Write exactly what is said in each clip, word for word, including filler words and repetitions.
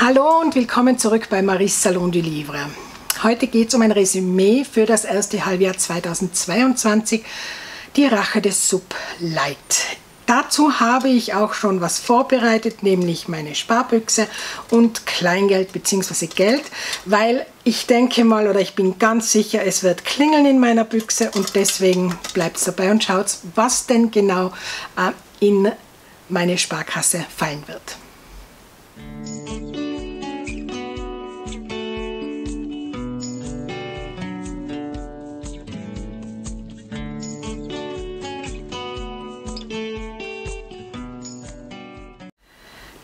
Hallo und willkommen zurück bei Marie's Salon du Livre. Heute geht es um ein Resümee für das erste Halbjahr zweitausendzweiundzwanzig, die Rache des SuB Light. Dazu habe ich auch schon was vorbereitet, nämlich meine Sparbüchse und Kleingeld bzw. Geld, weil ich denke mal oder ich bin ganz sicher, es wird klingeln in meiner Büchse und deswegen bleibt es dabei und schaut, was denn genau äh, in meine Sparkasse fallen wird.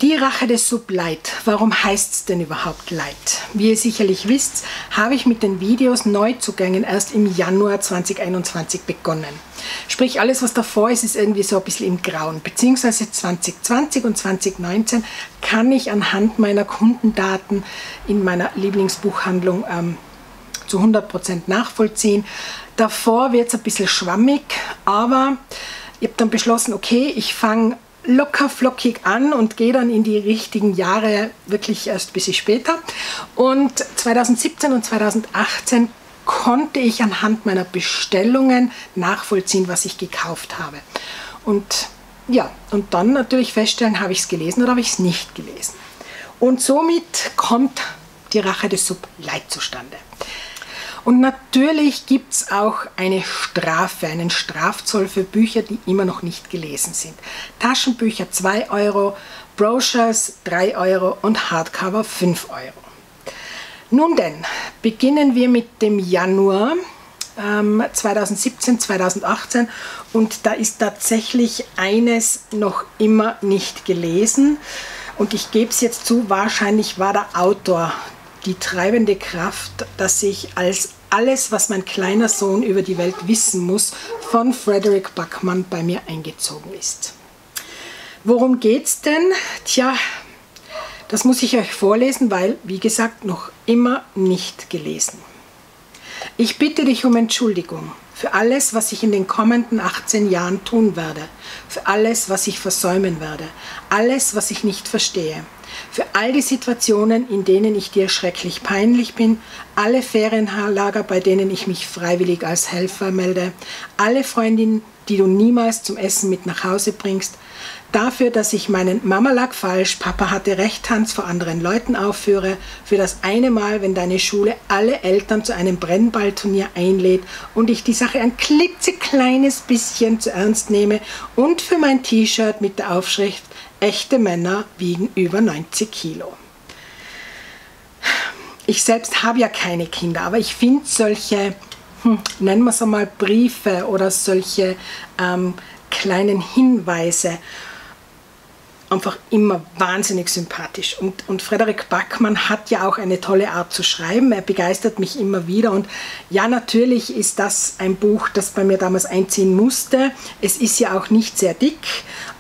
Die Rache des SuB Light. Warum heißt es denn überhaupt Light? Wie ihr sicherlich wisst, habe ich mit den Videos Neuzugängen erst im Januar zweitausendeinundzwanzig begonnen. Sprich, alles was davor ist, ist irgendwie so ein bisschen im Grauen. Beziehungsweise zweitausendzwanzig und zweitausendneunzehn kann ich anhand meiner Kundendaten in meiner Lieblingsbuchhandlung ähm, zu hundert Prozent nachvollziehen. Davor wird es ein bisschen schwammig, aber ich habe dann beschlossen, okay, ich fange locker flockig an und gehe dann in die richtigen Jahre wirklich erst ein bisschen später. Und zweitausendsiebzehn und zweitausendachtzehn konnte ich anhand meiner Bestellungen nachvollziehen, was ich gekauft habe. Und ja, und dann natürlich feststellen, habe ich es gelesen oder habe ich es nicht gelesen. Und somit kommt die Rache des SuB Light zustande. Und natürlich gibt es auch eine Strafe, einen Strafzoll für Bücher, die immer noch nicht gelesen sind. Taschenbücher zwei Euro, Brochures drei Euro und Hardcover fünf Euro. Nun denn, beginnen wir mit dem Januar ähm, zweitausendsiebzehn, zweitausendachtzehn und da ist tatsächlich eines noch immer nicht gelesen. Und ich gebe es jetzt zu, wahrscheinlich war der Autor die treibende Kraft, dass ich als alles, was mein kleiner Sohn über die Welt wissen muss, von Frederik Backman bei mir eingezogen ist. Worum geht's denn? Tja, das muss ich euch vorlesen, weil, wie gesagt, noch immer nicht gelesen. Ich bitte dich um Entschuldigung für alles, was ich in den kommenden achtzehn Jahren tun werde, für alles, was ich versäumen werde, alles, was ich nicht verstehe. Für all die Situationen, in denen ich dir schrecklich peinlich bin, alle Ferienlager, bei denen ich mich freiwillig als Helfer melde, alle Freundinnen, die du niemals zum Essen mit nach Hause bringst, dafür, dass ich meinen Mama lag falsch, Papa hatte recht, Tanz vor anderen Leuten aufführe, für das eine Mal, wenn deine Schule alle Eltern zu einem Brennballturnier einlädt und ich die Sache ein klitzekleines bisschen zu ernst nehme und für mein T-Shirt mit der Aufschrift Echte Männer wiegen über neunzig Kilo. Ich selbst habe ja keine Kinder, aber ich finde solche, hm, nennen wir es einmal Briefe oder solche ähm, kleinen Hinweise einfach immer wahnsinnig sympathisch. Und, und Frederik Backman hat ja auch eine tolle Art zu schreiben. Er begeistert mich immer wieder. Und ja, natürlich ist das ein Buch, das bei mir damals einziehen musste. Es ist ja auch nicht sehr dick,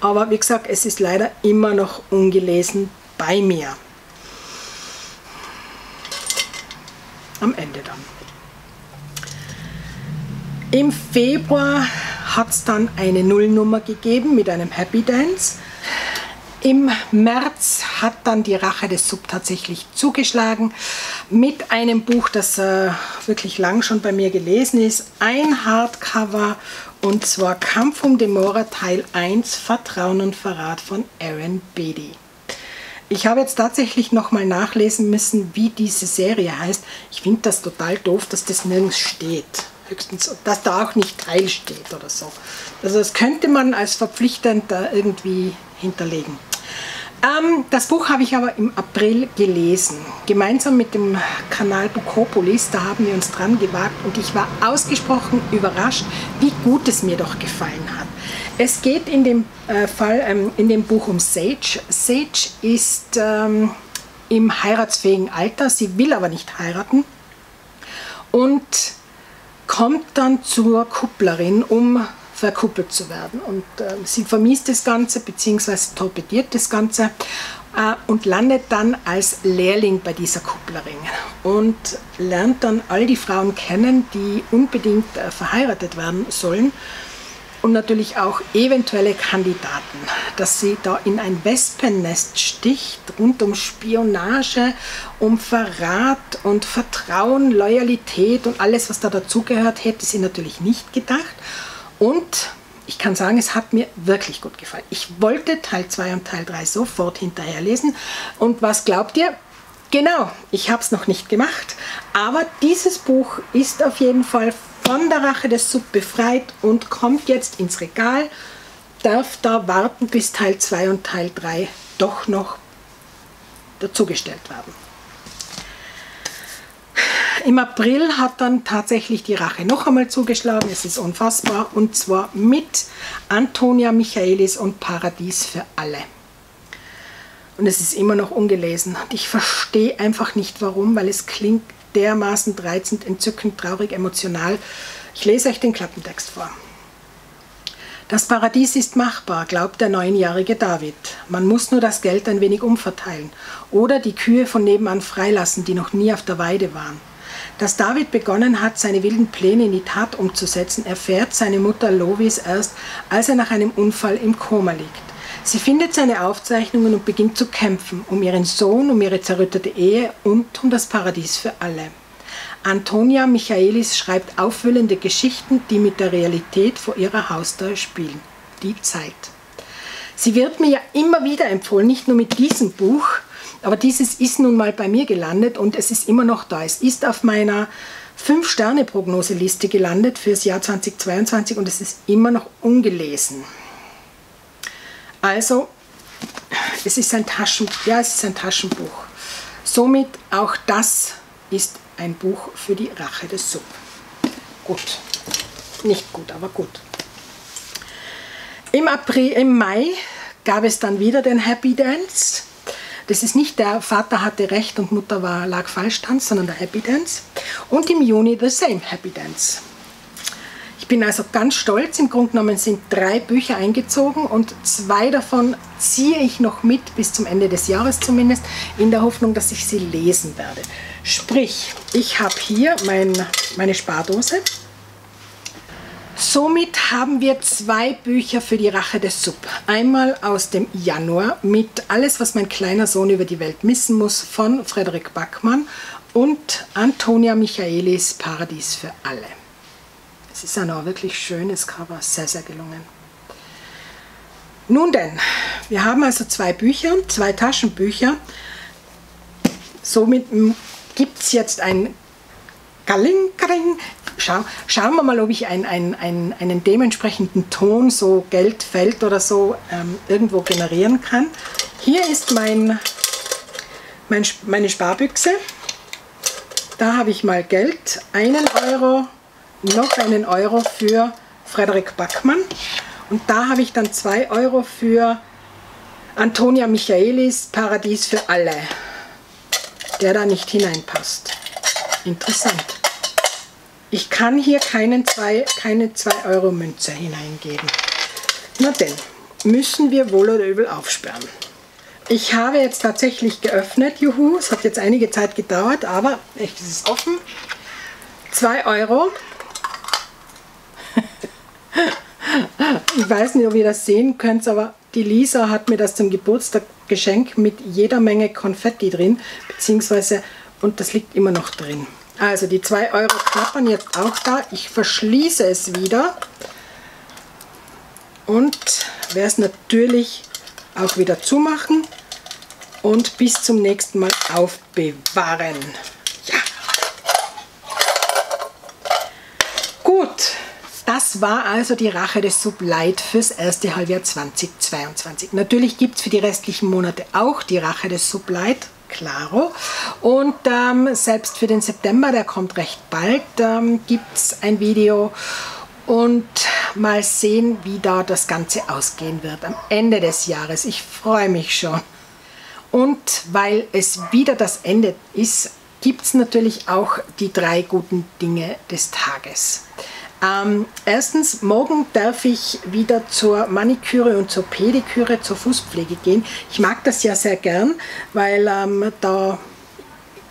aber wie gesagt, es ist leider immer noch ungelesen bei mir. Am Ende dann. Im Februar hat es dann eine Nullnummer gegeben mit einem Happy Dance. Im März hat dann die Rache des SuB tatsächlich zugeschlagen mit einem Buch, das äh, wirklich lang schon bei mir gelesen ist. Ein Hardcover und zwar Kampf um Demora Teil eins, Vertrauen und Verrat von Erin Beaty. Ich habe jetzt tatsächlich nochmal nachlesen müssen, wie diese Serie heißt. Ich finde das total doof, dass das nirgends steht. Höchstens, dass da auch nicht Teil steht oder so. Also das könnte man als verpflichtend äh, irgendwie hinterlegen. Ähm, das Buch habe ich aber im April gelesen, gemeinsam mit dem Kanal Bukopolis, da haben wir uns dran gewagt und ich war ausgesprochen überrascht, wie gut es mir doch gefallen hat. Es geht in dem, äh, Fall, ähm, in dem Buch um Sage. Sage ist ähm, im heiratsfähigen Alter, sie will aber nicht heiraten und kommt dann zur Kupplerin, um verkuppelt zu werden und äh, sie vermisst das Ganze bzw. torpediert das Ganze äh, und landet dann als Lehrling bei dieser Kupplerin und lernt dann all die Frauen kennen, die unbedingt äh, verheiratet werden sollen und natürlich auch eventuelle Kandidaten, dass sie da in ein Wespennest sticht, rund um Spionage, um Verrat und Vertrauen, Loyalität und alles, was da dazugehört, hätte sie natürlich nicht gedacht. Und ich kann sagen, es hat mir wirklich gut gefallen. Ich wollte Teil zwei und Teil drei sofort hinterherlesen. Und was glaubt ihr? Genau, ich habe es noch nicht gemacht, aber dieses Buch ist auf jeden Fall von der Rache des SuB befreit und kommt jetzt ins Regal. Darf da warten, bis Teil zwei und Teil drei doch noch dazugestellt werden. Im April hat dann tatsächlich die Rache noch einmal zugeschlagen, es ist unfassbar, und zwar mit Antonia Michaelis und Paradies für alle. Und es ist immer noch ungelesen. Und ich verstehe einfach nicht warum, weil es klingt dermaßen reizend, entzückend, traurig, emotional. Ich lese euch den Klappentext vor. Das Paradies ist machbar, glaubt der neunjährige David. Man muss nur das Geld ein wenig umverteilen oder die Kühe von nebenan freilassen, die noch nie auf der Weide waren. Dass David begonnen hat, seine wilden Pläne in die Tat umzusetzen, erfährt seine Mutter Lovis erst, als er nach einem Unfall im Koma liegt. Sie findet seine Aufzeichnungen und beginnt zu kämpfen, um ihren Sohn, um ihre zerrüttete Ehe und um das Paradies für alle. Antonia Michaelis schreibt aufwühlende Geschichten, die mit der Realität vor ihrer Haustür spielen. Die Zeit. Sie wird mir ja immer wieder empfohlen, nicht nur mit diesem Buch, aber dieses ist nun mal bei mir gelandet und es ist immer noch da. Es ist auf meiner fünf Sterne Prognoseliste gelandet fürs Jahr zweitausendzweiundzwanzig und es ist immer noch ungelesen. Also, es ist ein Taschenbuch. Ja, es ist ein Taschenbuch. Somit auch das ist ein Buch für die Rache des SuB. Gut. Nicht gut, aber gut. Im April, im Mai gab es dann wieder den Happy Dance. Das ist nicht der Vater hatte recht und Mutter war, lag falsch Tanz, sondern der Happy Dance. Und im Juni the same Happy Dance. Ich bin also ganz stolz, im Grunde genommen sind drei Bücher eingezogen und zwei davon ziehe ich noch mit, bis zum Ende des Jahres zumindest, in der Hoffnung, dass ich sie lesen werde. Sprich, ich habe hier mein, meine Spardose. Somit haben wir zwei Bücher für die Rache des SuB. Einmal aus dem Januar mit Alles, was mein kleiner Sohn über die Welt missen muss von Frederik Backman und Antonia Michaelis Paradies für alle. Es ist ein auch wirklich schönes Cover, sehr, sehr gelungen. Nun denn, wir haben also zwei Bücher, zwei Taschenbücher. Somit gibt es jetzt ein Kaling, Kaling. Schau, schauen wir mal, ob ich ein, ein, ein, einen dementsprechenden Ton, so Geldfeld oder so, ähm, irgendwo generieren kann. Hier ist mein, mein, meine Sparbüchse. Da habe ich mal Geld, einen Euro. Noch einen Euro für Frederik Backman und da habe ich dann zwei Euro für Antonia Michaelis Paradies für alle, der da nicht hineinpasst. Interessant. Ich kann hier keinen zwei, keine zwei Euro Münze hineingeben. Na denn, müssen wir wohl oder übel aufsperren. Ich habe jetzt tatsächlich geöffnet, juhu, es hat jetzt einige Zeit gedauert, aber echt, es ist offen. zwei Euro. Ich weiß nicht, ob ihr das sehen könnt, aber die Lisa hat mir das zum Geburtstag geschenkt mit jeder Menge Konfetti drin, beziehungsweise, und das liegt immer noch drin. Also die zwei Euro klappern jetzt auch da. Ich verschließe es wieder und werde es natürlich auch wieder zumachen und bis zum nächsten Mal aufbewahren. Das war also die Rache des SuB Light fürs erste Halbjahr zweitausendzweiundzwanzig. Natürlich gibt es für die restlichen Monate auch die Rache des SuB Light, klaro. Und ähm, selbst für den September, der kommt recht bald, ähm, gibt es ein Video und mal sehen, wie da das Ganze ausgehen wird am Ende des Jahres. Ich freue mich schon. Und weil es wieder das Ende ist, gibt es natürlich auch die drei guten Dinge des Tages. Ähm, erstens, morgen darf ich wieder zur Maniküre und zur Pediküre, zur Fußpflege gehen. Ich mag das ja sehr gern, weil ähm, da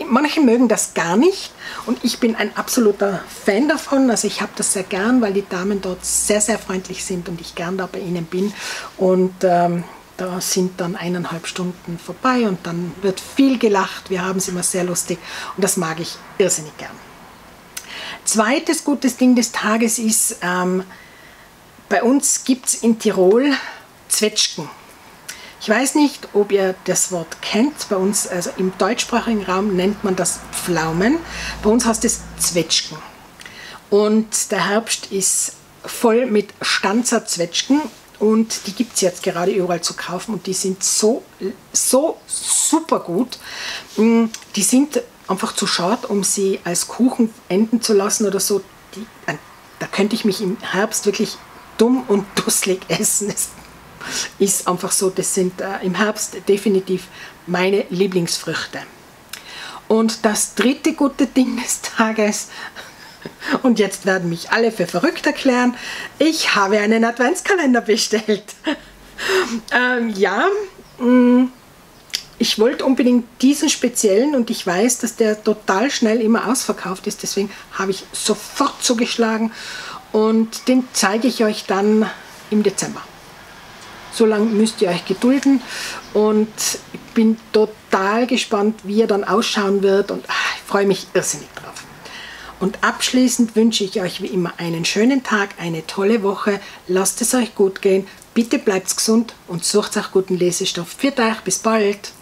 Manche mögen das gar nicht und ich bin ein absoluter Fan davon. Also ich habe das sehr gern, weil die Damen dort sehr, sehr freundlich sind und ich gern da bei ihnen bin. Und ähm, da sind dann eineinhalb Stunden vorbei und dann wird viel gelacht. Wir haben es immer sehr lustig und das mag ich irrsinnig gern. Zweites gutes Ding des Tages ist, ähm, bei uns gibt es in Tirol Zwetschgen. Ich weiß nicht, ob ihr das Wort kennt. Bei uns, also im deutschsprachigen Raum, nennt man das Pflaumen. Bei uns heißt es Zwetschgen. Und der Herbst ist voll mit Stanzer Zwetschgen. Und die gibt es jetzt gerade überall zu kaufen. Und die sind so, so super gut. Die sind einfach zu schad, um sie als Kuchen enden zu lassen oder so. Die, da könnte ich mich im Herbst wirklich dumm und dusselig essen. Das ist einfach so, das sind äh, im Herbst definitiv meine Lieblingsfrüchte. Und das dritte gute Ding des Tages, und jetzt werden mich alle für verrückt erklären, ich habe einen Adventskalender bestellt. ähm, ja, mh, ich wollte unbedingt diesen speziellen und ich weiß, dass der total schnell immer ausverkauft ist, deswegen habe ich sofort zugeschlagen und den zeige ich euch dann im Dezember. So lange müsst ihr euch gedulden und ich bin total gespannt, wie er dann ausschauen wird und ach, ich freue mich irrsinnig drauf. Und abschließend wünsche ich euch wie immer einen schönen Tag, eine tolle Woche, lasst es euch gut gehen, bitte bleibt gesund und sucht auch guten Lesestoff. Für euch, bis bald!